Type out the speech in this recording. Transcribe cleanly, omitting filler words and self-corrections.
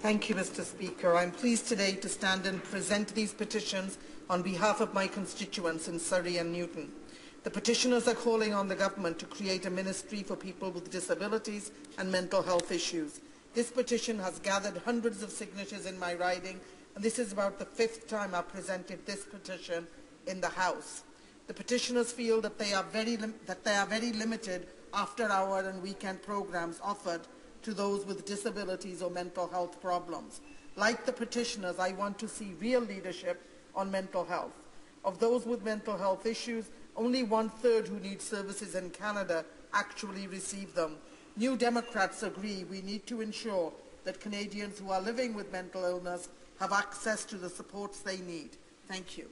Thank you, Mr. Speaker. I am pleased today to stand and present these petitions on behalf of my constituents in Surrey and Newton. The petitioners are calling on the government to create a ministry for people with disabilities and mental health issues. This petition has gathered hundreds of signatures in my riding, and this is about the fifth time I presented this petition in the House. The petitioners feel that they are very limited after-hour and weekend programmes offered to those with disabilities or mental health problems. Like the petitioners, I want to see real leadership on mental health. Of those with mental health issues, only one-third who need services in Canada actually receive them. New Democrats agree we need to ensure that Canadians who are living with mental illness have access to the supports they need. Thank you.